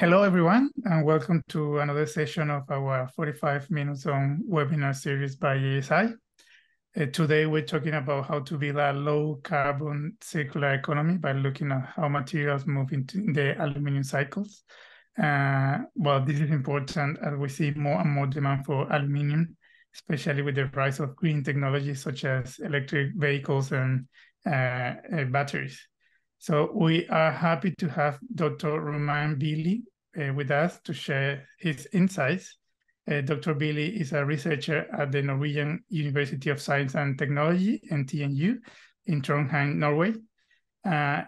Hello, everyone, and welcome to another session of our 45 minutes on webinar series by ESI. Today, we're talking about how to build a low-carbon circular economy by looking at how materials move into the aluminum cycles. Well, this is important as we see more and more demand for aluminum, especially with the rise of green technologies such as electric vehicles and batteries. So we are happy to have Dr. Romain Billy with us to share his insights. Dr. Billy is a researcher at the Norwegian University of Science and Technology, NTNU, in Trondheim, Norway.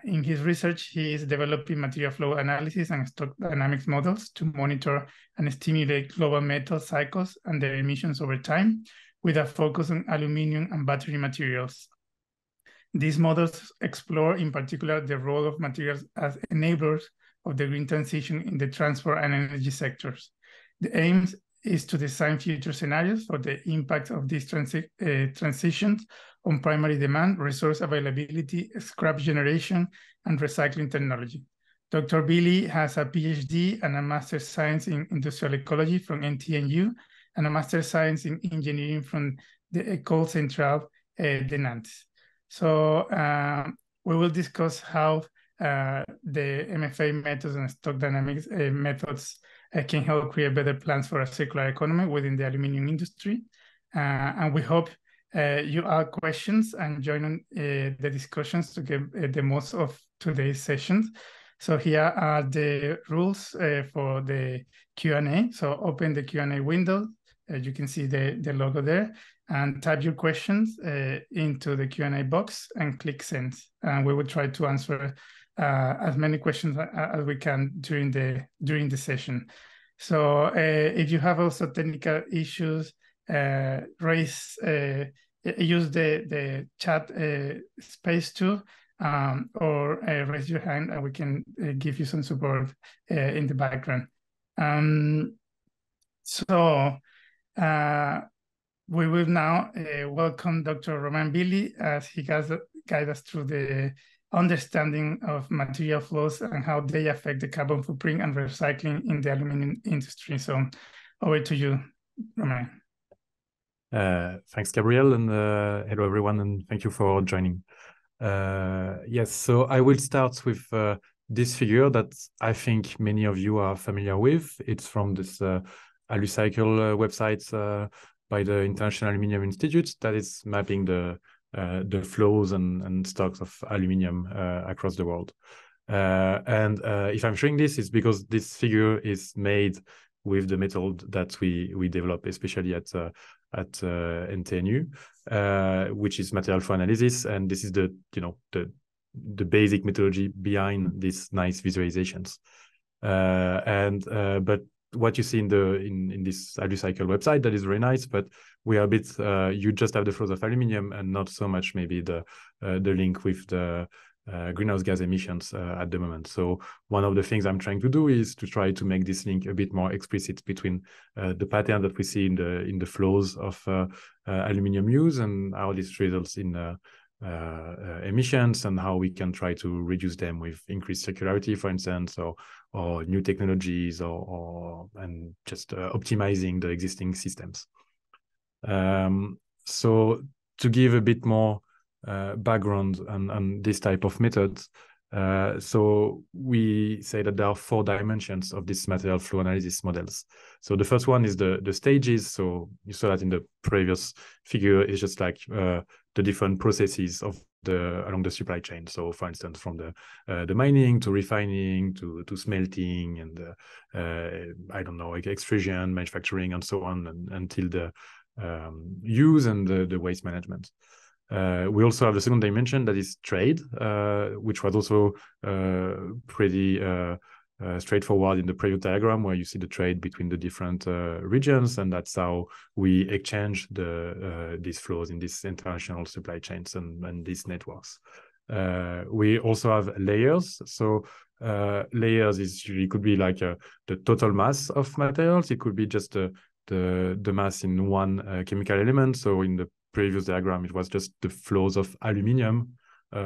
In his research, he is developing material flow analysis and stock dynamics models to monitor and stimulate global metal cycles and their emissions over time, with a focus on aluminum and battery materials. These models explore, in particular, the role of materials as enablers of the green transition in the transport and energy sectors. The aim is to design future scenarios for the impact of these transitions on primary demand, resource availability, scrap generation, and recycling technology. Dr. Billy has a PhD and a Master's Science in Industrial Ecology from NTNU and a Master's Science in Engineering from the Ecole Central de Nantes. So we will discuss how the MFA methods and stock dynamics methods can help create better plans for a circular economy within the aluminum industry. And we hope you ask questions and join on, the discussions to get the most of today's sessions. So here are the rules for the Q&A. So open the Q&A window. You can see the logo there, and type your questions into the Q&A box and click send. And we will try to answer as many questions as we can during the session. So if you have also technical issues, use the chat space too, or raise your hand and we can give you some support in the background. We will now welcome Dr. Romain Billy as he guides us through the understanding of material flows and how they affect the carbon footprint and recycling in the aluminum industry. So over to you, Romain. Thanks, Gabriel, and hello, everyone, and thank you for joining. Yes, so I will start with this figure that I think many of you are familiar with. It's from this AluCycle website by the International Aluminium Institute that is mapping the flows and stocks of aluminium across the world. If I'm showing this, it's because this figure is made with the metal that we develop, especially at NTNU, which is material flow analysis, and this is the basic methodology behind these nice visualizations. But what you see in this AluCycle website, that is very nice, but we are a bit you just have the flows of aluminium and not so much maybe the link with the greenhouse gas emissions at the moment. So one of the things I'm trying to do is to try to make this link a bit more explicit between the pattern that we see in the flows of aluminium use and how this results in emissions and how we can try to reduce them with increased circularity, for instance, or new technologies, and just optimizing the existing systems. So to give a bit more background on this type of methods, so we say that there are four dimensions of this material flow analysis models. So the first one is the stages. So you saw that in the previous figure, it's just like the different processes of along the supply chain. So for instance, from the mining to refining to smelting and I don't know, like extrusion, manufacturing, and so on, and until the use and the waste management. We also have the second dimension that is trade, which was also pretty straightforward in the previous diagram, where you see the trade between the different regions, and that's how we exchange these flows in these international supply chains and these networks. We also have layers. So layers could be like the total mass of materials. It could be just the mass in one chemical element. So in the previous diagram, it was just the flows of aluminium,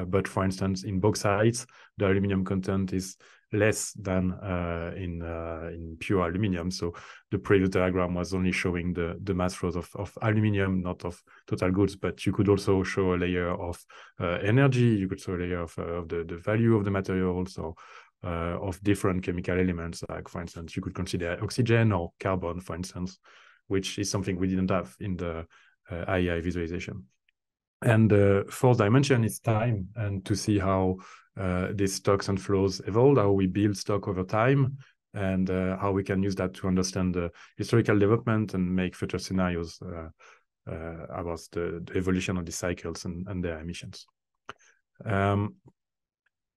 but for instance, in bauxite, the aluminium content is less than in pure aluminium. So the previous diagram was only showing the mass flows of aluminium, not of total goods, but you could also show a layer of energy, you could show a layer of the value of the materials, or of different chemical elements. Like, for instance, you could consider oxygen or carbon, for instance, which is something we didn't have in the IEI visualization. And the fourth dimension is time, and to see how these stocks and flows evolve, how we build stock over time, and how we can use that to understand the historical development and make future scenarios about the evolution of these cycles and their emissions.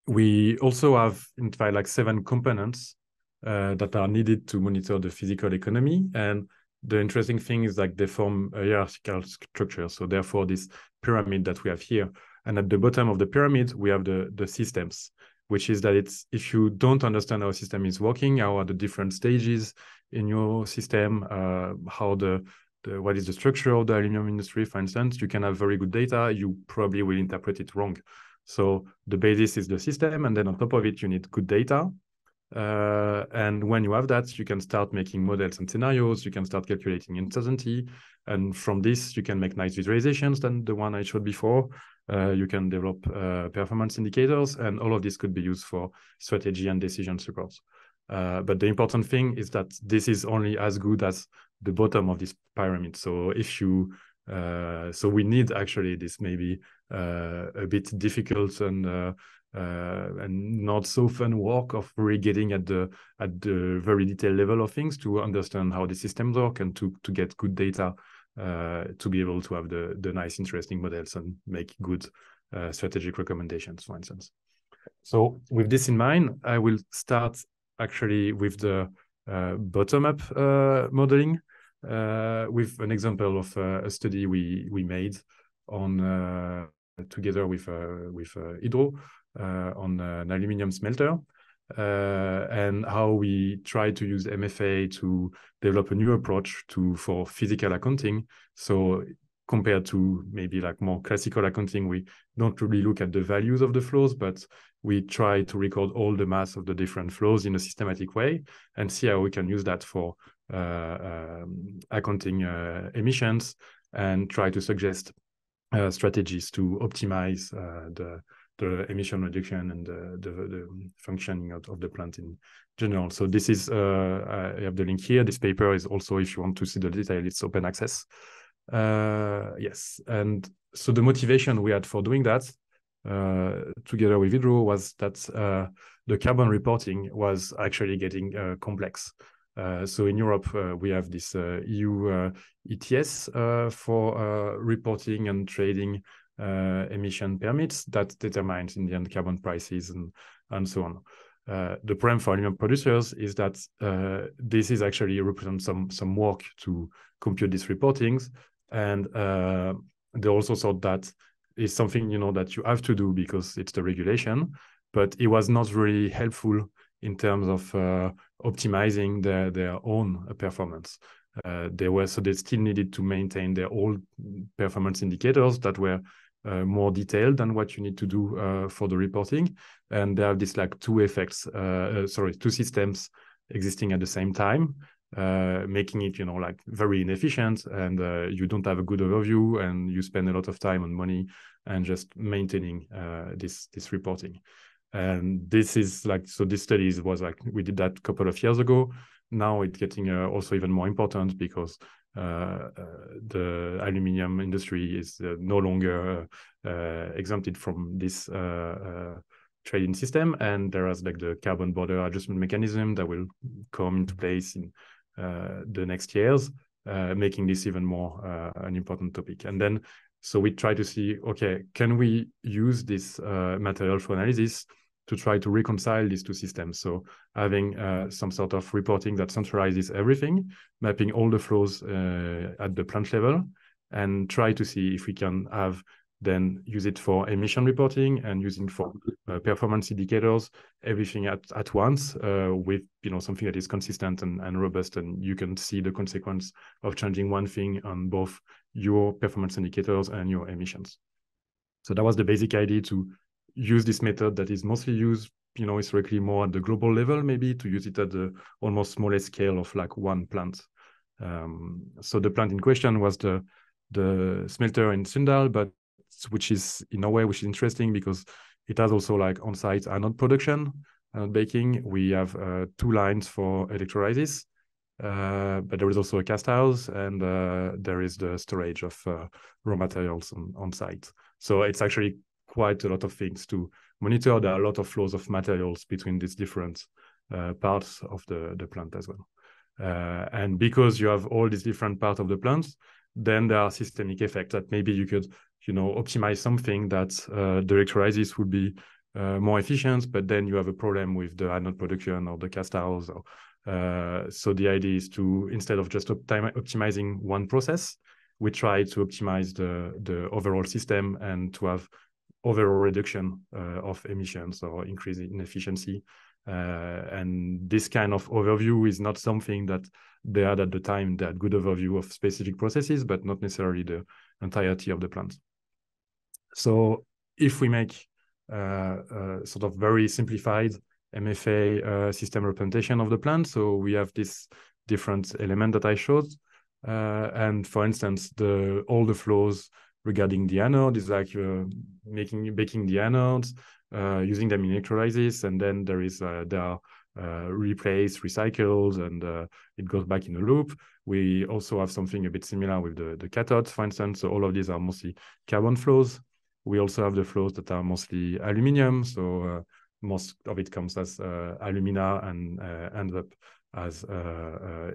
We also have, in fact, like 7 components that are needed to monitor the physical economy. And the interesting thing is, like, they form a hierarchical structure. So therefore, this pyramid that we have here, and at the bottom of the pyramid, we have the systems, which is that it's, if you don't understand how a system is working, how are the different stages in your system, how what is the structure of the aluminum industry, for instance, you can have very good data, you probably will interpret it wrong. So the basis is the system, and then on top of it, you need good data. And when you have that, you can start making models and scenarios, you can start calculating uncertainty. And from this, you can make nice visualizations than the one I showed before. You can develop performance indicators, and all of this could be used for strategy and decision support. But the important thing is that this is only as good as the bottom of this pyramid. So if you, so we need actually this maybe a bit difficult and not so fun work of really getting at the very detailed level of things to understand how the systems work, and to get good data to be able to have the nice, interesting models and make good strategic recommendations, for instance. So with this in mind, I will start actually with the bottom-up modeling with an example of a study we made on together with Hydro on an aluminium smelter, and how we try to use MFA to develop a new approach for physical accounting. So compared to maybe like more classical accounting, we don't really look at the values of the flows, but we try to record all the mass of the different flows in a systematic way and see how we can use that for accounting emissions, and try to suggest strategies to optimize the emission reduction and the functioning of the plant in general. So this is, I have the link here. This paper is also, if you want to see the detail, it's open access. Yes. And so the motivation we had for doing that together with Hydro was that the carbon reporting was actually getting complex. So in Europe, we have this EU ETS for reporting and trading emission permits that determines in the end carbon prices and so on. The problem for aluminum producers is that this is actually represents some work to compute these reportings, and they also thought that is something, you know, that you have to do because it's the regulation, but it was not really helpful in terms of optimizing their own performance. They still needed to maintain their old performance indicators that were more detailed than what you need to do for the reporting. And they have this like two systems existing at the same time, making it, you know, like very inefficient, and you don't have a good overview, and you spend a lot of time and money and just maintaining this reporting. And this is like, so this study was like, we did that a couple of years ago. Now it's getting also even more important because the aluminium industry is no longer exempted from this trading system. And there is like the carbon border adjustment mechanism that will come into place in the next years, making this even more an important topic. And then, so we try to see, okay, can we use this material for analysis to try to reconcile these two systems? So having some sort of reporting that centralizes everything, mapping all the flows at the plant level, and try to see if we can have then use it for emission reporting and using for performance indicators, everything at once with, you know, something that is consistent and robust, and you can see the consequence of changing one thing on both your performance indicators and your emissions. So that was the basic idea, to use this method that is mostly used you know, historically more at the global level, maybe to use it at the almost smallest scale of like one plant. So the plant in question was the smelter in Sundal, but which is in a way, which is interesting because it has also like on-site anode production, anode baking. We have two lines for electrolysis, but there is also a cast house, and there is the storage of raw materials on site. So it's actually quite a lot of things to monitor. There are a lot of flows of materials between these different parts of the plant as well. And because you have all these different parts of the plant, then there are systemic effects that maybe you could, you know, optimize something that the electrolysis would be more efficient, but then you have a problem with the anode production or the cast house. Or, so the idea is to, instead of just optimizing one process, we try to optimize the overall system and to have overall reduction of emissions or increase in efficiency. And this kind of overview is not something that they had at the time, that good overview of specific processes, but not necessarily the entirety of the plant. So if we make sort of very simplified MFA system representation of the plant, so we have this different element that I showed. And for instance, all the flows regarding the anode is like baking the anodes, using them in electrolysis, and then there is they are replaced, recycled, and it goes back in a loop. We also have something a bit similar with the cathode, for instance. So all of these are mostly carbon flows. We also have the flows that are mostly aluminium. So most of it comes as alumina and ends up as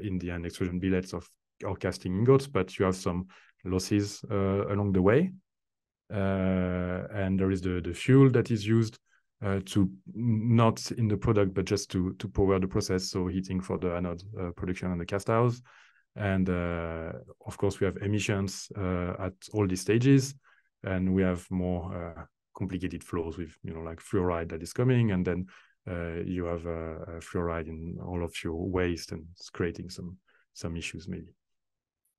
in the end extrusion billets of or casting ingots, but you have some losses along the way. And there is the fuel that is used to, not in the product, but just to power the process. So heating for the anode production and the cast house. And of course, we have emissions at all these stages, and we have more complicated flows with, you know, like fluoride that is coming, and then you have fluoride in all of your waste, and it's creating some issues maybe.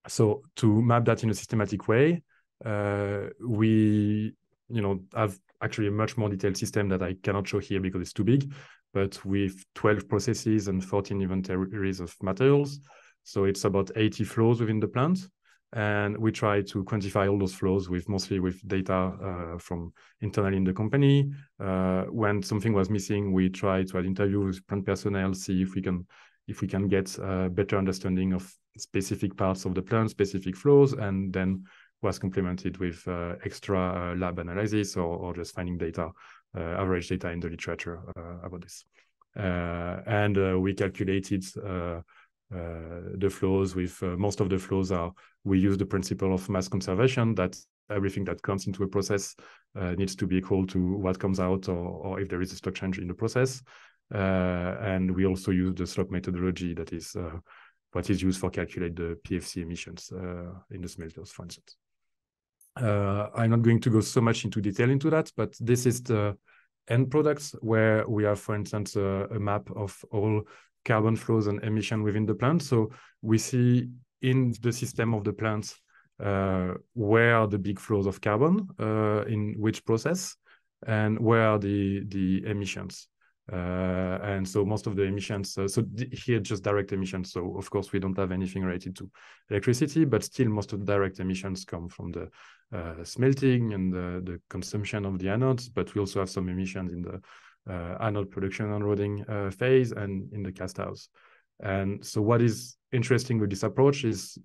So to map that in a systematic way, we, you know, have actually a much more detailed system that I cannot show here because it's too big, but with 12 processes and 14 inventories of materials. So it's about 80 flows within the plant. And we try to quantify all those flows with mostly with data from internally in the company. When something was missing, we try to have interviews with plant personnel, see if we can get a better understanding of specific parts of the plant, specific flows, and then was complemented with extra lab analysis or just finding data, average data in the literature about this. And we calculated the flows with most of the flows are, we use the principle of mass conservation, that everything that comes into a process needs to be equal to what comes out, or if there is a stock change in the process. And we also use the slope methodology, that is what is used for calculate the PFC emissions in the smelters, for instance. I'm not going to go so much into detail into that, but this is the end products where we have, for instance, a map of all carbon flows and emission within the plant. So we see in the system of the plant where are the big flows of carbon in which process, and where are the emissions. And so most of the emissions, here just direct emissions. So of course we don't have anything related to electricity, but still most of the direct emissions come from the smelting and the consumption of the anodes. But we also have some emissions in the anode production and roading phase and in the cast house. And so what is interesting with this approach is,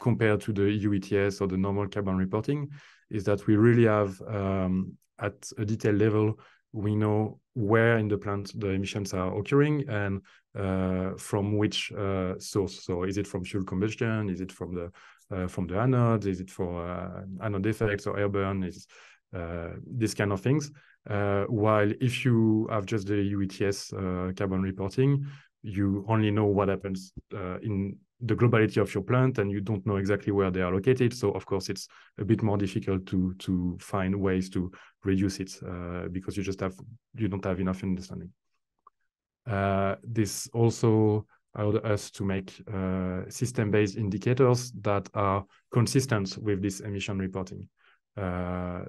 compared to the EU ETS or the normal carbon reporting, is that we really have at a detailed level, we know where in the plant the emissions are occurring and from which source. So is it from fuel combustion? Is it from the anodes? Is it for anode defects or air burn? Is this kind of things. While if you have just the EU ETS carbon reporting, you only know what happens in the globality of your plant, and you don't know exactly where they are located. So of course, it's a bit more difficult to find ways to reduce it because you don't have enough understanding. This also allowed us to make system-based indicators that are consistent with this emission reporting.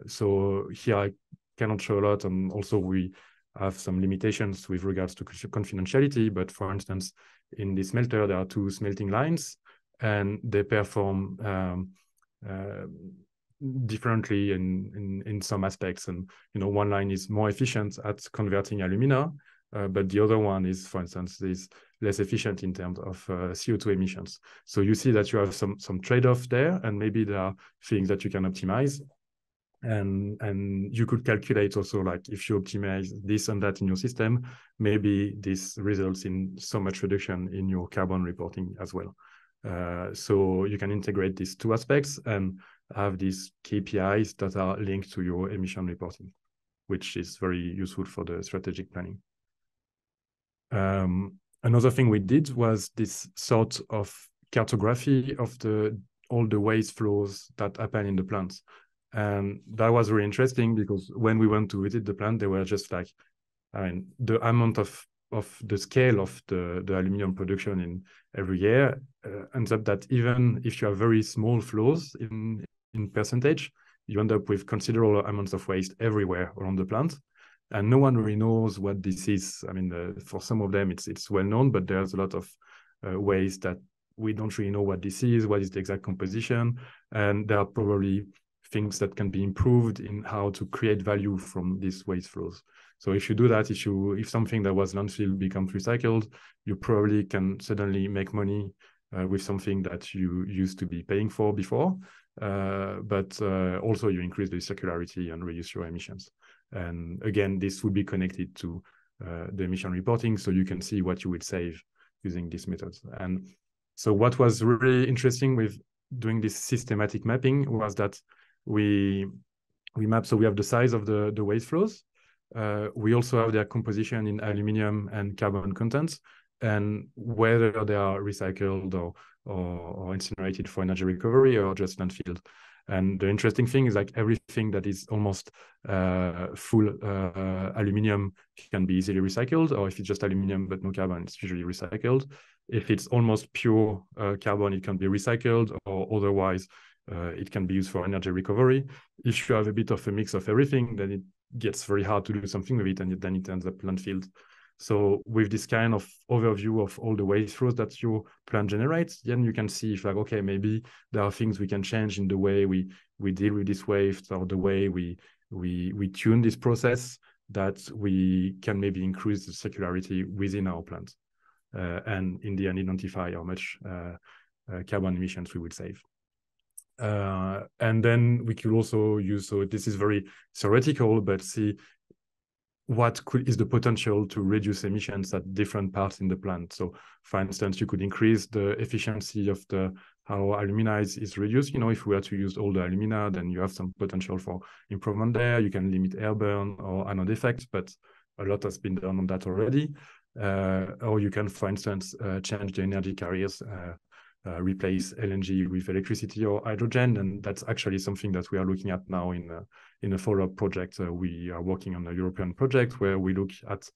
So here I cannot show a lot, and also we have some limitations with regards to confidentiality, but for instance, in the smelter, there are two smelting lines and they perform differently in some aspects. And, you know, one line is more efficient at converting alumina, but the other one is, for instance, is less efficient in terms of CO2 emissions. So you see that you have some trade-off there, and maybe there are things that you can optimize. And you could calculate also, like, if you optimize this and that in your system, maybe this results in so much reduction in your carbon reporting as well. So you can integrate these two aspects and have these KPIs that are linked to your emission reporting, which is very useful for the strategic planning. Another thing we did was this sort of cartography of all the waste flows that happen in the plants. And that was really interesting because when we went to visit the plant, they were just like, I mean, the amount of the scale of the aluminium production in every year ends up that even if you have very small flows in percentage, you end up with considerable amounts of waste everywhere around the plant. And no one really knows what this is. I mean, for some of them, it's well known, but there's a lot of ways that we don't really know what this is, what is the exact composition. And there are probably things that can be improved in how to create value from these waste flows. So if you do that, if something that was landfill becomes recycled, you probably can suddenly make money with something that you used to be paying for before. But also you increase the circularity and reduce your emissions. And again, this would be connected to the emission reporting, so you can see what you would save using these methods. And so what was really interesting with doing this systematic mapping was that we map, so we have the size of the waste flows. We also have their composition in aluminium and carbon contents, and whether they are recycled or incinerated for energy recovery or just landfilled. And the interesting thing is, like, everything that is almost full aluminium can be easily recycled, or if it's just aluminium but no carbon, it's usually recycled. If it's almost pure carbon, it can be recycled, or otherwise it can be used for energy recovery. If you have a bit of a mix of everything, then it gets very hard to do something with it, and then it ends up landfilled. So with this kind of overview of all the waste flows that your plant generates, then you can see if, like, okay, maybe there are things we can change in the way we deal with this waste, or the way we tune this process, that we can maybe increase the circularity within our plant, and in the end identify how much carbon emissions we would save. And then we could also use, so this is very theoretical, but see, what is the potential to reduce emissions at different parts in the plant. So, for instance, you could increase the efficiency of how alumina is reduced. You know, if we are to use all the alumina, then you have some potential for improvement there. You can limit air burn or anode effect, but a lot has been done on that already. Or you can, for instance, change the energy carriers, replace LNG with electricity or hydrogen, and that's actually something that we are looking at now in a follow-up project. We are working on a European project where we look at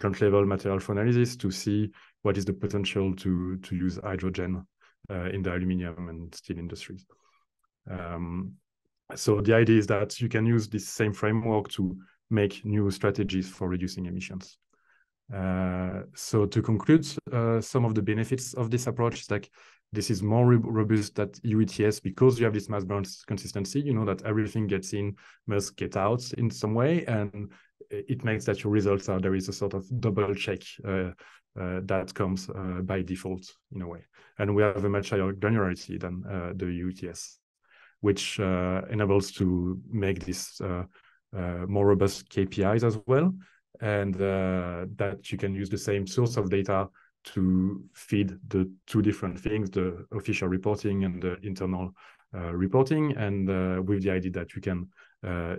plant-level material phonalysis to see what is the potential to use hydrogen in the aluminium and steel industries. So the idea is that you can use this same framework to make new strategies for reducing emissions. So to conclude, some of the benefits of this approach is, like, this is more robust than EU ETS because you have this mass balance consistency. You know that everything gets in must get out in some way, and it makes that your results are, there is a sort of double check that comes by default in a way. And we have a much higher granularity than the EU ETS, which enables to make this more robust KPIs as well. And that you can use the same source of data to feed the two different things, the official reporting and the internal reporting, and with the idea that you can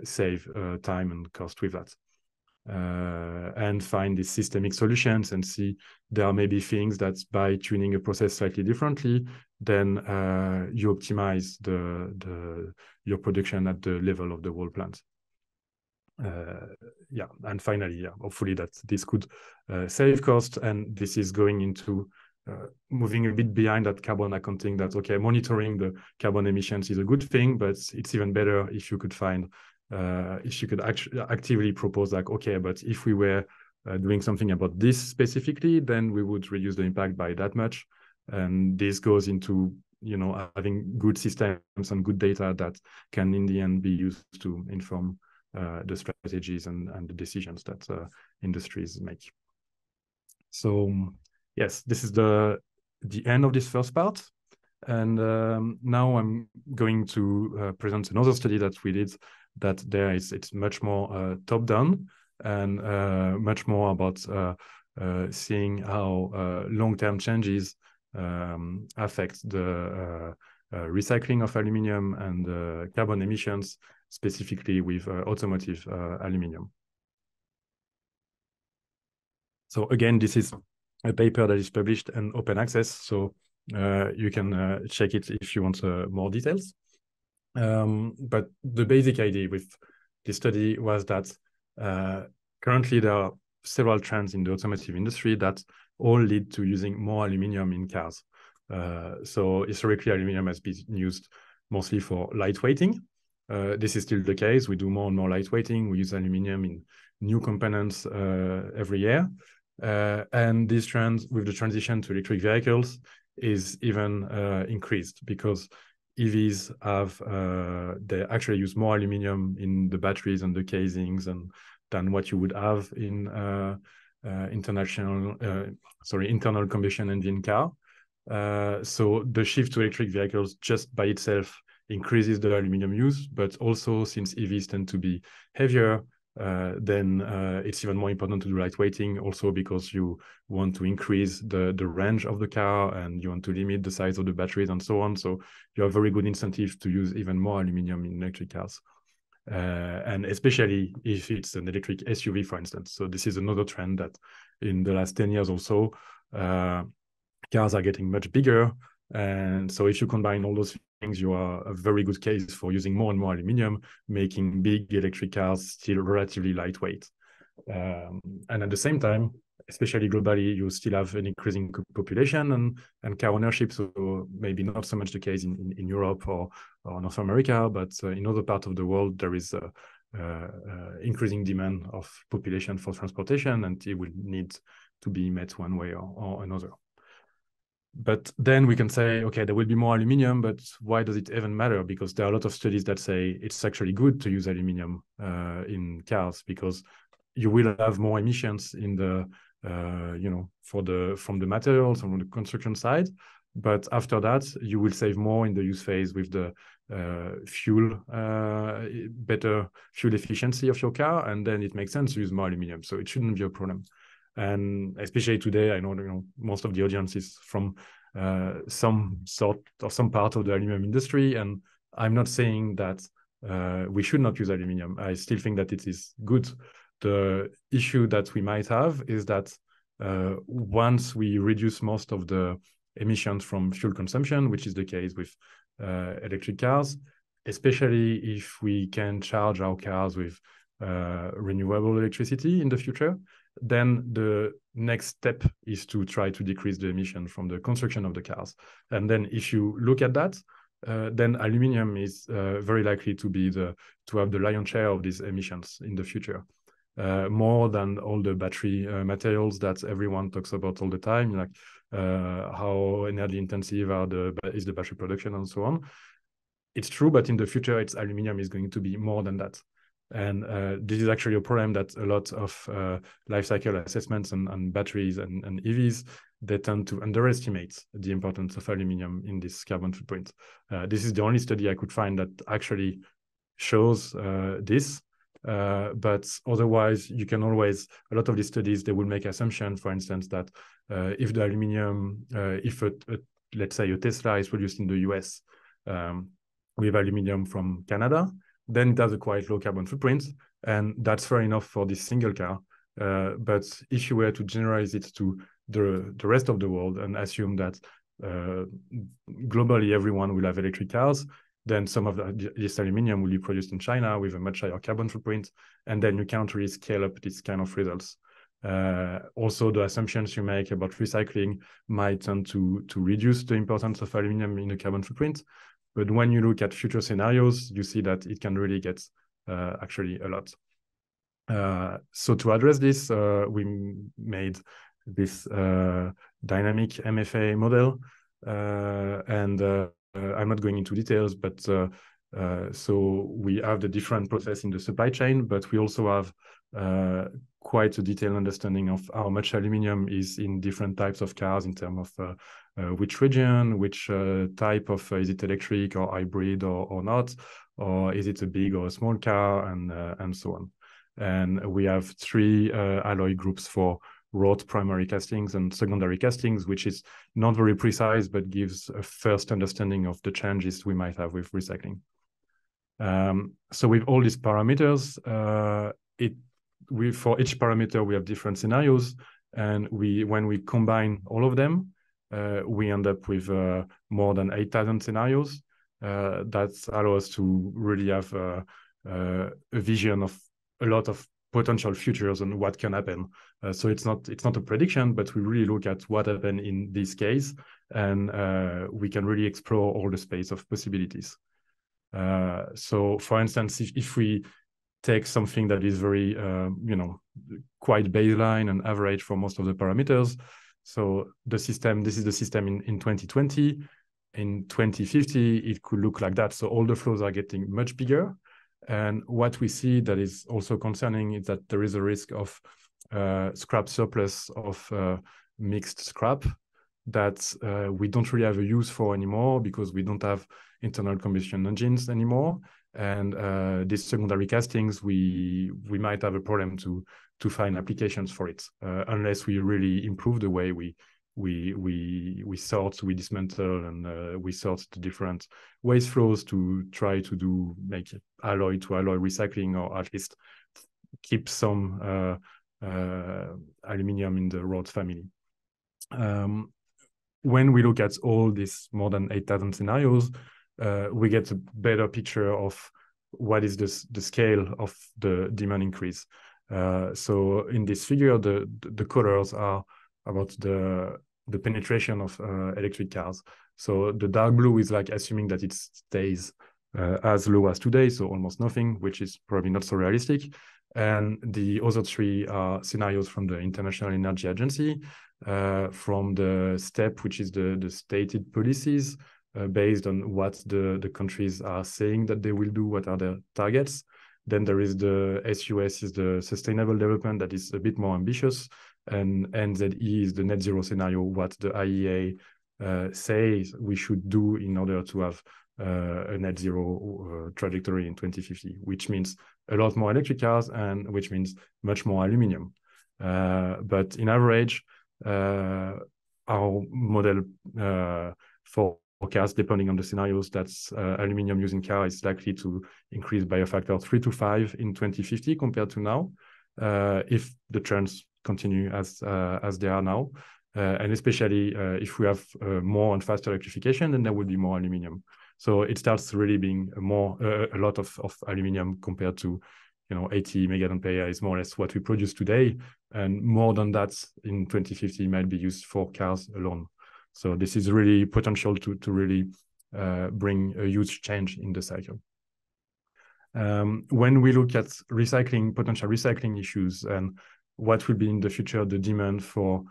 save time and cost with that. And find these systemic solutions and see there are maybe things that by tuning a process slightly differently, then you optimize your production at the level of the whole plant. And finally, hopefully that this could save cost, and this is going into moving a bit behind that carbon accounting. That, okay, monitoring the carbon emissions is a good thing, but it's even better if you could find if you could actively propose like, okay, but if we were doing something about this specifically, then we would reduce the impact by that much. And this goes into, you know, having good systems and good data that can in the end be used to inform the strategies and the decisions that industries make. So yes, this is the end of this first part. And now I'm going to present another study that we did that it's much more top-down and much more about seeing how long-term changes affect the recycling of aluminium and carbon emissions, specifically with automotive aluminium. So again, this is a paper that is published and open access, so you can check it if you want more details. But the basic idea with this study was that currently there are several trends in the automotive industry that all lead to using more aluminium in cars. So historically, aluminium has been used mostly for lightweighting. This is still the case. We do more and more lightweighting. We use aluminium in new components every year. And this trend, with the transition to electric vehicles, is even increased because EVs have they actually use more aluminium in the batteries and the casings and than what you would have in internal combustion engine car. So the shift to electric vehicles just by itself increases the aluminium use, but also since EVs tend to be heavier, then it's even more important to do lightweighting, also because you want to increase the range of the car and you want to limit the size of the batteries and so on. So you have very good incentive to use even more aluminium in electric cars, and especially if it's an electric SUV, for instance. So this is another trend that in the last 10 years or so, cars are getting much bigger. And so if you combine all those things, you are a very good case for using more and more aluminium, making big electric cars still relatively lightweight. And at the same time, especially globally, you still have an increasing population and car ownership. So maybe not so much the case in Europe or North America, but in other parts of the world, there is increasing demand of population for transportation, and it will need to be met one way or another. But then we can say, okay, there will be more aluminium, but why does it even matter? Because there are a lot of studies that say it's actually good to use aluminium in cars, because you will have more emissions in the, from the materials and from the construction side. But after that, you will save more in the use phase with the fuel, better fuel efficiency of your car, and then it makes sense to use more aluminium. So it shouldn't be a problem. And especially today, I know, most of the audience is from some part of the aluminium industry. And I'm not saying that we should not use aluminium. I still think that it is good. The issue that we might have is that once we reduce most of the emissions from fuel consumption, which is the case with electric cars, especially if we can charge our cars with renewable electricity in the future, then the next step is to try to decrease the emission from the construction of the cars. And then if you look at that, then aluminium is very likely to be to have the lion's share of these emissions in the future, more than all the battery materials that everyone talks about all the time, like how energy intensive is the battery production and so on. It's true, but in the future, it's aluminium is going to be more than that. And this is actually a problem that a lot of life cycle assessments and batteries and EVs, they tend to underestimate the importance of aluminium in this carbon footprint. This is the only study I could find that actually shows this. But otherwise, you can always, a lot of these studies, they will make assumption, for instance, that if the aluminium, let's say a Tesla is produced in the US with aluminium from Canada, then it has a quite low carbon footprint, and that's fair enough for this single car. But if you were to generalize it to the rest of the world and assume that globally everyone will have electric cars, then some of this aluminium will be produced in China with a much higher carbon footprint, and then you can't really scale up this kind of results. Also, the assumptions you make about recycling might tend to reduce the importance of aluminium in the carbon footprint. But when you look at future scenarios, you see that it can really get actually a lot. So to address this, we made this dynamic MFA model, and I'm not going into details, but so we have the different process in the supply chain, but we also have quite a detailed understanding of how much aluminium is in different types of cars in terms of which region, which type of, is it electric or hybrid or not, or is it a big or a small car, and so on. And we have three alloy groups for wrought primary castings and secondary castings, which is not very precise, but gives a first understanding of the changes we might have with recycling. So with all these parameters, for each parameter, we have different scenarios. And when we combine all of them, we end up with more than 8,000 scenarios. That allows us to really have a vision of a lot of potential futures and what can happen. So it's not a prediction, but we really look at what happened in this case, and we can really explore all the space of possibilities. So for instance, if we take something that is very, quite baseline and average for most of the parameters. So the system, this is the system in 2020. In 2050, it could look like that. So all the flows are getting much bigger. And what we see that is also concerning is that there is a risk of scrap surplus of mixed scrap that we don't really have a use for anymore because we don't have internal combustion engines anymore. And these secondary castings, we might have a problem to find applications for it unless we really improve the way we sort, we dismantle, and we sort the different waste flows to try to do like alloy to alloy recycling, or at least keep some aluminium in the wrought family. When we look at all these more than 8,000 scenarios, we get a better picture of what is the scale of the demand increase. So in this figure, the colors are about the penetration of electric cars. So the dark blue is like assuming that it stays as low as today, so almost nothing, which is probably not so realistic. And the other three are scenarios from the International Energy Agency, from the STEP, which is the stated policies, based on what the countries are saying that they will do, what are their targets. Then there is the SUS, is the sustainable development, that is a bit more ambitious. And NZE is the net zero scenario, what the IEA says we should do in order to have a net zero trajectory in 2050, which means a lot more electric cars, and which means much more aluminium. But in average, our model forecast, depending on the scenarios, that's aluminium used in cars is likely to increase by a factor of 3 to 5 in 2050 compared to now, if the trends continue as they are now, and especially if we have more and faster electrification, then there will be more aluminium. So it starts really being a lot of aluminium compared to, 80 megaton per year is more or less what we produce today, and more than that in 2050 might be used for cars alone. So this is really potential to really bring a huge change in the cycle. When we look at recycling, potential recycling issues, and what will be in the future the demand for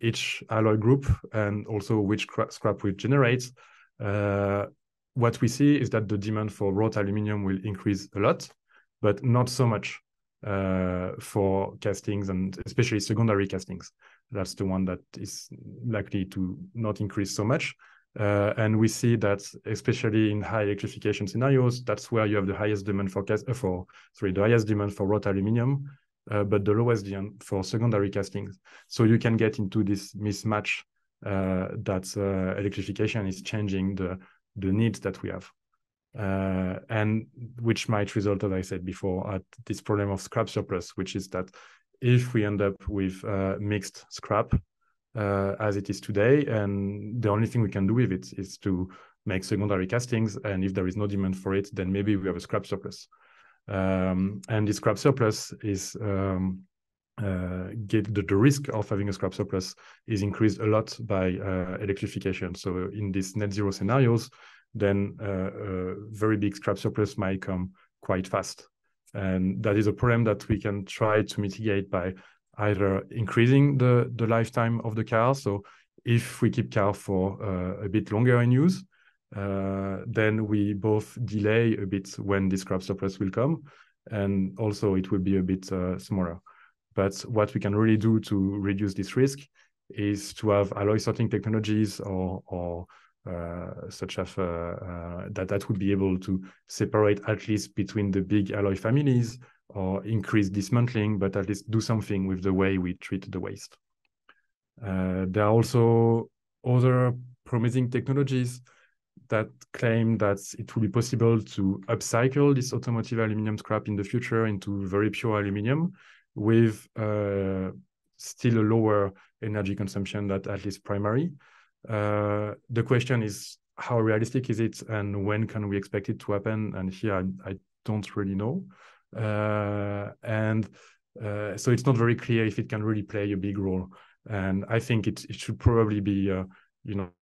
each alloy group, and also which scrap we generate, what we see is that the demand for wrought aluminium will increase a lot, but not so much for castings, and especially secondary castings. That's the one that is likely to not increase so much. And we see that especially in high electrification scenarios, that's where you have the highest demand for the highest demand for wrought aluminium, but the lowest demand for secondary castings. So you can get into this mismatch that electrification is changing the needs that we have, and which might result, as I said before, at this problem of scrap surplus, which is that if we end up with mixed scrap as it is today, and the only thing we can do with it is to make secondary castings, and if there is no demand for it, then maybe we have a scrap surplus. And the scrap surplus is the risk of having a scrap surplus is increased a lot by electrification. So in these net zero scenarios, then a very big scrap surplus might come quite fast. And that is a problem that we can try to mitigate by either increasing the lifetime of the car. So if we keep cars for a bit longer in use, then we both delay a bit when this scrap surplus will come, and also it will be a bit smaller. But what we can really do to reduce this risk is to have alloy sorting technologies or such as that would be able to separate at least between the big alloy families, or increase dismantling, but at least do something with the way we treat the waste. There are also other promising technologies that claim that it will be possible to upcycle this automotive aluminium scrap in the future into very pure aluminium with still a lower energy consumption than at least primary. The question is, how realistic is it and when can we expect it to happen? And here I don't really know. So it's not very clear if it can really play a big role. And I think it should probably be,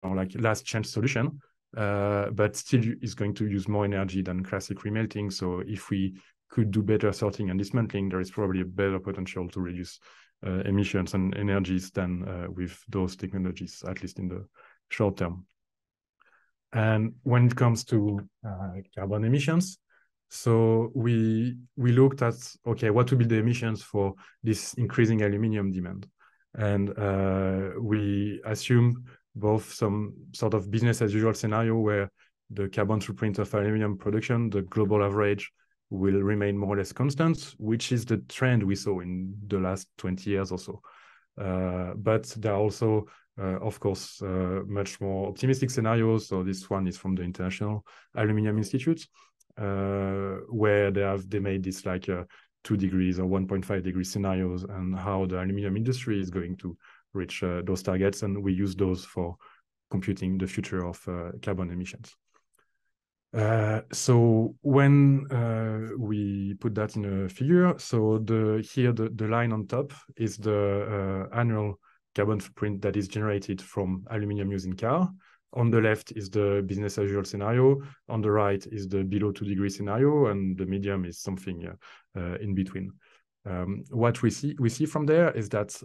like last chance solution, but still is going to use more energy than classic remelting. So if we could do better sorting and dismantling, there is probably a better potential to reduce emissions and energies than with those technologies, at least in the short term. And when it comes to carbon emissions, so we looked at, okay, what would be the emissions for this increasing aluminium demand? And we assumed both some sort of business as usual scenario where the carbon footprint of aluminium production, the global average, will remain more or less constant, which is the trend we saw in the last 20 years or so. But there are also, of course, much more optimistic scenarios. So this one is from the International Aluminium Institute, where they made this like 2 degrees or 1.5 degree scenarios and how the aluminium industry is going to reach those targets. And we use those for computing the future of carbon emissions. So when we put that in a figure, so the line on top is the annual carbon footprint that is generated from aluminium use in car. On the left is the business as usual scenario. On the right is the below 2 degree scenario, and the medium is something in between. What we see from there is that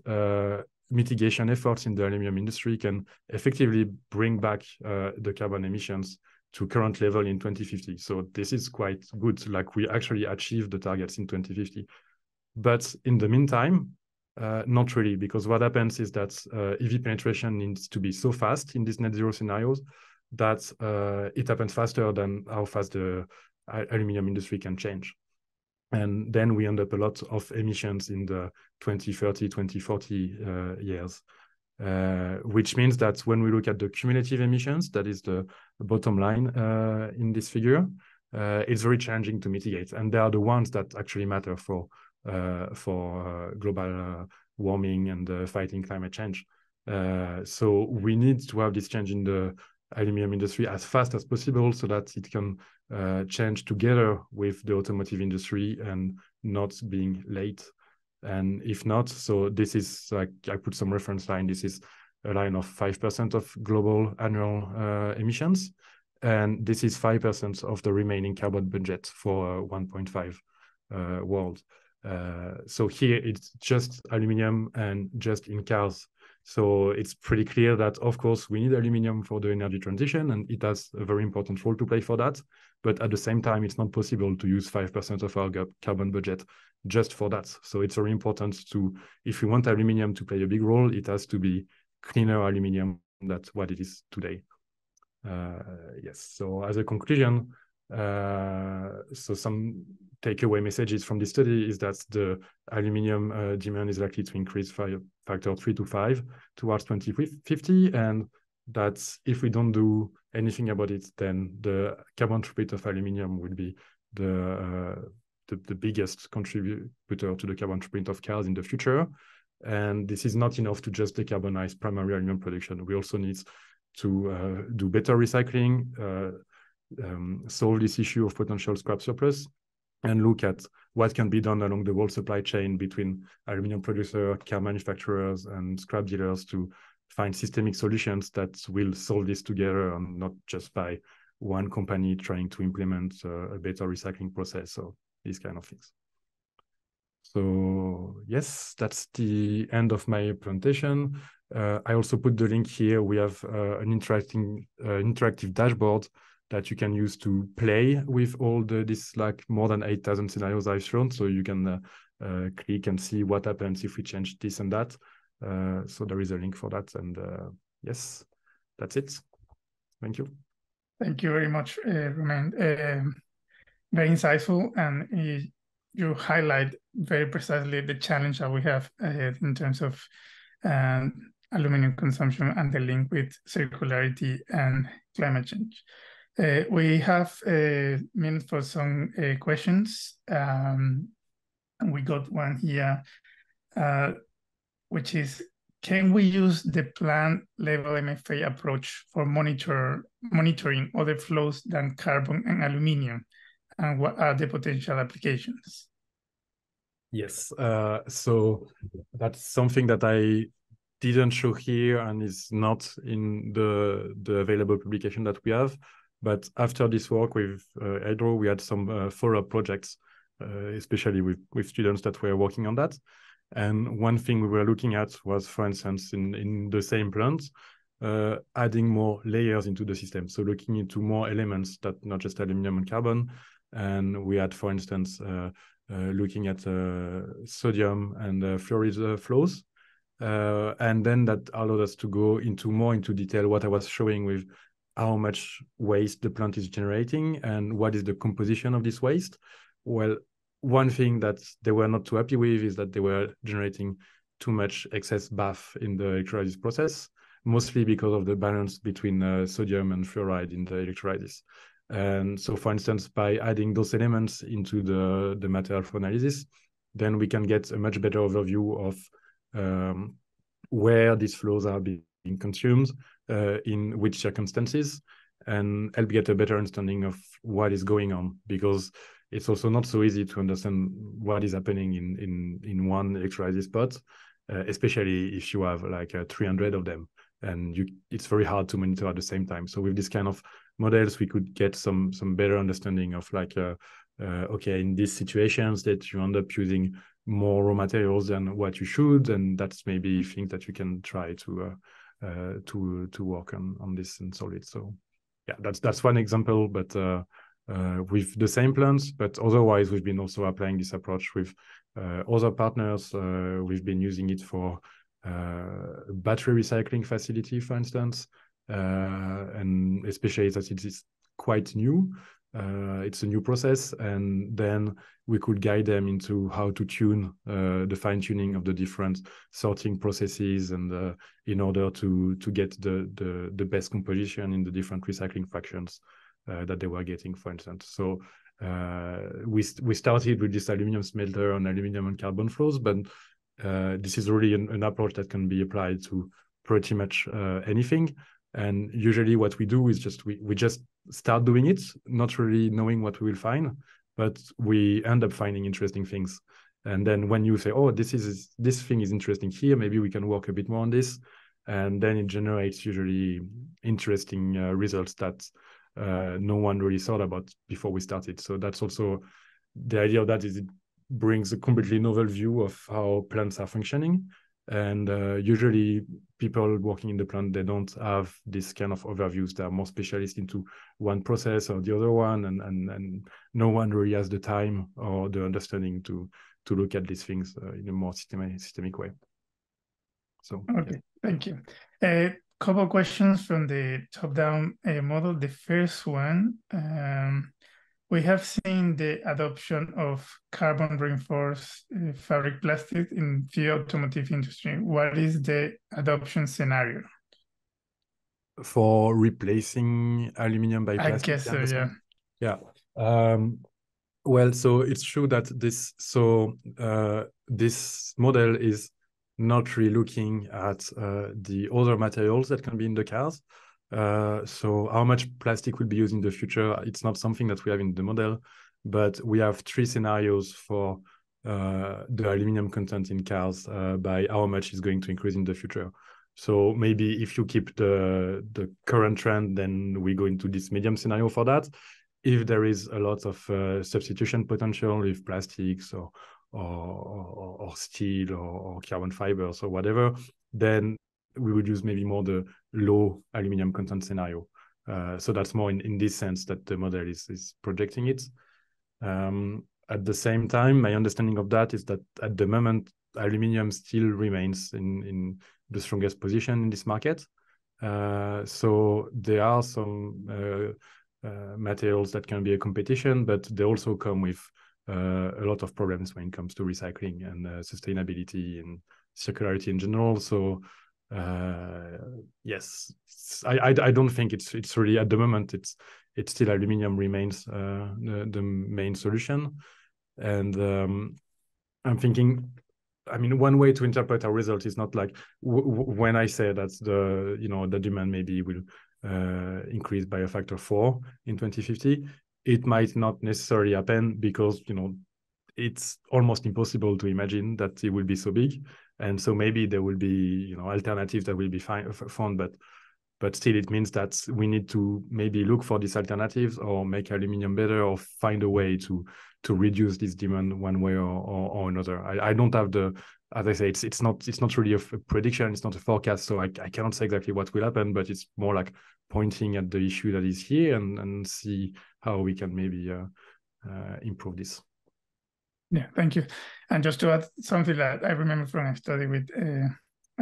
mitigation efforts in the aluminium industry can effectively bring back the carbon emissions to current level in 2050. So this is quite good. Like, we actually achieved the targets in 2050. But in the meantime, not really, because what happens is that EV penetration needs to be so fast in these net zero scenarios that it happens faster than how fast the aluminium industry can change. And then we end up a lot of emissions in the 2030, 2040 years, which means that when we look at the cumulative emissions, that is the bottom line in this figure, it's very challenging to mitigate. And they are the ones that actually matter for global warming and fighting climate change. So we need to have this change in the aluminium industry as fast as possible so that it can change together with the automotive industry and not being late. And if not, so this is like, I put some reference line, this is a line of 5% of global annual emissions. And this is 5% of the remaining carbon budget for 1.5 world. So here it's just aluminium and just in cars. So it's pretty clear that, of course, we need aluminium for the energy transition, and it has a very important role to play for that. But at the same time, it's not possible to use 5% of our carbon budget just for that. So it's very important to, if we want aluminium to play a big role, it has to be cleaner aluminium than what it is today. Yes, so as a conclusion, so some takeaway messages from this study is that the aluminium demand is likely to increase by a factor 3 to 5 towards 2050, and that if we don't do anything about it, then the carbon footprint of aluminium will be the biggest contributor to the carbon footprint of cars in the future. And this is not enough to just decarbonize primary aluminium production. We also need to do better recycling, solve this issue of potential scrap surplus, and look at what can be done along the whole supply chain between aluminium producers, car manufacturers, and scrap dealers to find systemic solutions that will solve this together, and not just by one company trying to implement a better recycling process, so these kind of things. So yes, that's the end of my presentation. I also put the link here. We have an interesting interactive dashboard that you can use to play with all this like more than 8,000 scenarios I've shown. So you can click and see what happens if we change this and that. So there is a link for that. And yes, that's it. Thank you. Thank you very much, Romain. Very insightful, and you highlight very precisely the challenge that we have ahead in terms of aluminum consumption and the link with circularity and climate change. We have a minute for some questions. And we got one here, which is, can we use the plant level MFA approach for monitoring other flows than carbon and aluminum? And what are the potential applications? Yes, so that's something that I didn't show here and is not in the available publication that we have. But after this work with Hydro, we had some follow-up projects, especially with students that were working on that. And one thing we were looking at was, for instance, in the same plant, adding more layers into the system. So looking into more elements that not just aluminum and carbon. And we had, for instance, looking at sodium and fluoride flows. And then that allowed us to go more into detail what I was showing with how much waste the plant is generating and what is the composition of this waste. Well, one thing that they were not too happy with is that they were generating too much excess BAF in the electrolysis process, mostly because of the balance between sodium and fluoride in the electrolysis. And so, for instance, by adding those elements into the material for analysis, then we can get a much better overview of where these flows are being consumed, in which circumstances, and help get a better understanding of what is going on, because it's also not so easy to understand what is happening in one electrolysis pot, especially if you have like 300 of them, and it's very hard to monitor at the same time. So with this kind of models, we could get some better understanding of like, okay, in these situations that you end up using more raw materials than what you should, and that's maybe things that you can try to work on this and solve it. So yeah, that's one example, but with the same plants, but otherwise we've been also applying this approach with other partners. We've been using it for battery recycling facility, for instance, and especially that it is quite new. It's a new process, and then we could guide them into how to tune the fine-tuning of the different sorting processes, and in order to get the best composition in the different recycling fractions that they were getting, for instance. So we started with this aluminum smelter on aluminum and carbon flows, but this is really an approach that can be applied to pretty much anything. And usually what we do is just we just start doing it, not really knowing what we will find, but we end up finding interesting things. And then when you say, oh, this thing is interesting here, maybe we can work a bit more on this, and then it generates usually interesting results that no one really thought about before we started. So that's also the idea of that, is it brings a completely novel view of how plants are functioning. And usually people working in the plant, they don't have this kind of overviews. They are more specialist into one process or the other one, and no one really has the time or the understanding to look at these things in a more systemic way. So okay, yeah. Thank you. A couple of questions from the top-down model. The first one, we have seen the adoption of carbon reinforced fabric plastic in the automotive industry. What is the adoption scenario? For replacing aluminium by plastic? I guess so, yeah. Yeah. Well, so it's true that this model is not really looking at the other materials that can be in the cars. So how much plastic will be used in the future? It's not something that we have in the model, but we have three scenarios for the aluminum content in cars by how much is going to increase in the future. So maybe if you keep the current trend, then we go into this medium scenario for that. If there is a lot of substitution potential with plastics or steel or carbon fibers or whatever, then we would use maybe more the low aluminium content scenario. So that's more in this sense that the model is projecting it. At the same time, my understanding of that is that at the moment, aluminium still remains in the strongest position in this market. So there are some materials that can be a competition, but they also come with a lot of problems when it comes to recycling and sustainability and circularity in general. So yes, I don't think it's really at the moment. It's still aluminium remains the main solution, and I'm thinking. I mean, one way to interpret our result is not like when I say that the demand maybe will increase by a factor 4 in 2050. It might not necessarily happen because it's almost impossible to imagine that it will be so big. And so maybe there will be alternatives that will be found, but still it means that we need to maybe look for these alternatives or make aluminium better or find a way to reduce this demand one way or another. I don't have as I say, it's not really a prediction, it's not a forecast, so I cannot say exactly what will happen, but it's more like pointing at the issue that is here and see how we can maybe improve this. Yeah, thank you. And just to add something that I remember from a study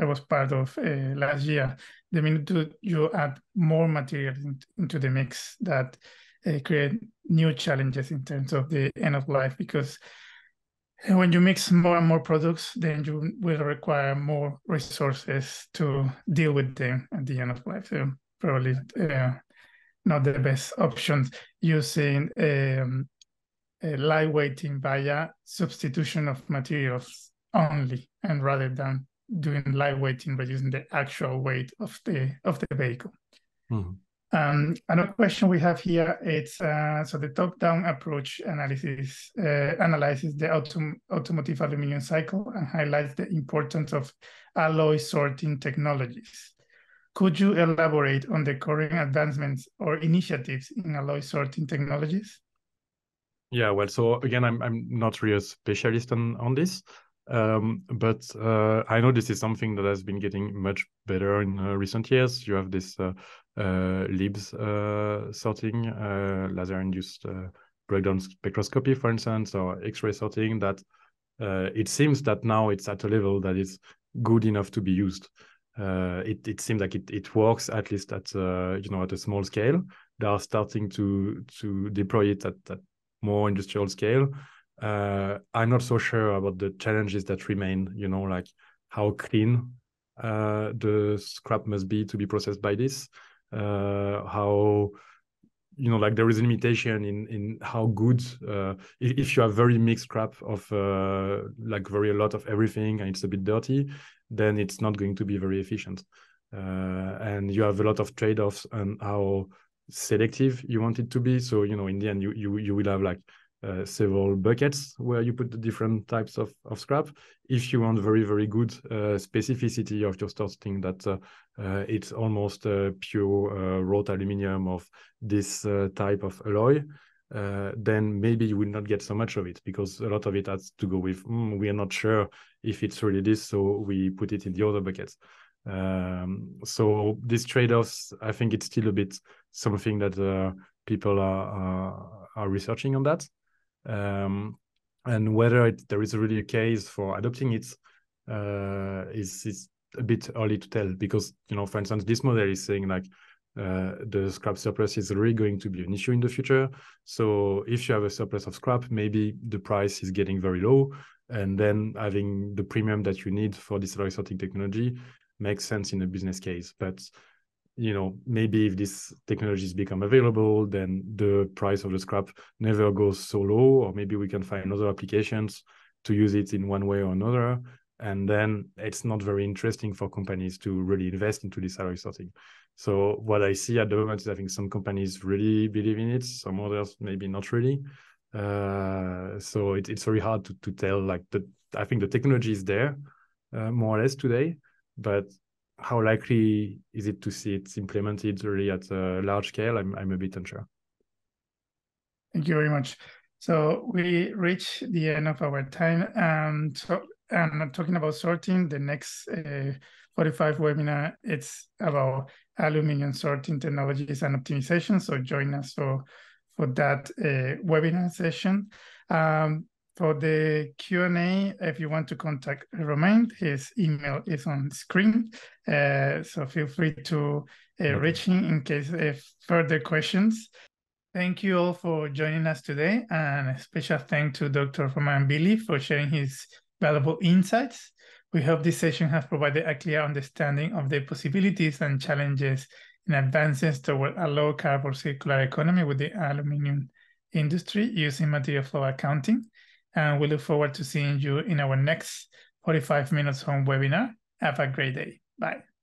I was part of last year, the minute you add more material into the mix, that create new challenges in terms of the end of life, because when you mix more and more products, then you will require more resources to deal with them at the end of life. So probably not the best options using lightweighting via substitution of materials only, and rather than doing lightweighting, reducing the actual weight of the vehicle. Mm-hmm. Another question we have here, it's so the top-down approach analysis analyzes the automotive aluminum cycle and highlights the importance of alloy sorting technologies. Could you elaborate on the current advancements or initiatives in alloy sorting technologies? Yeah, well, so again, I'm not really a specialist on this, but I know this is something that has been getting much better in recent years. You have this LIBS sorting, laser-induced breakdown spectroscopy, for instance, or X-ray sorting, that it seems that now it's at a level that is good enough to be used. It seems like it works, at least at at a small scale. They are starting to deploy it at more industrial scale. I'm not so sure about the challenges that remain, like how clean the scrap must be to be processed by this, how, like there is a limitation in how good, if you have very mixed scrap of a lot of everything and it's a bit dirty, then it's not going to be very efficient. And you have a lot of trade-offs on how selective you want it to be. So, in the end, you will have several buckets where you put the different types of scrap. If you want very, very good specificity of your sorting, that it's almost pure wrought aluminium of this type of alloy, then maybe you will not get so much of it, because a lot of it has to go with, we are not sure if it's really this, so we put it in the other buckets. So these trade-offs, I think it's still a bit something that people are researching on that, and whether there is really a case for adopting it is a bit early to tell, because for instance, this model is saying the scrap surplus is really going to be an issue in the future. So if you have a surplus of scrap, maybe the price is getting very low, and then having the premium that you need for this alloy sorting technology makes sense in a business case. But maybe if these technologies become available, then the price of the scrap never goes so low, or maybe we can find other applications to use it in one way or another. And then it's not very interesting for companies to really invest into this alloy sorting. So what I see at the moment is I think some companies really believe in it, some others maybe not really. So it's very hard to tell. I think the technology is there more or less today, but how likely is it to see it implemented really at a large scale? I'm a bit unsure. Thank you very much. So we reach the end of our time. And talking about sorting, the next 45 webinar, it's about aluminium sorting technologies and optimization. So join us for that webinar session. For the Q&A, if you want to contact Romain, his email is on screen. So feel free to reach him in case of further questions. Thank you all for joining us today. And a special thanks to Dr. Romain Billy for sharing his valuable insights. We hope this session has provided a clear understanding of the possibilities and challenges in advances toward a low-carbon circular economy with the aluminium industry using material flow accounting. And we look forward to seeing you in our next 45 Minutes Home webinar. Have a great day. Bye.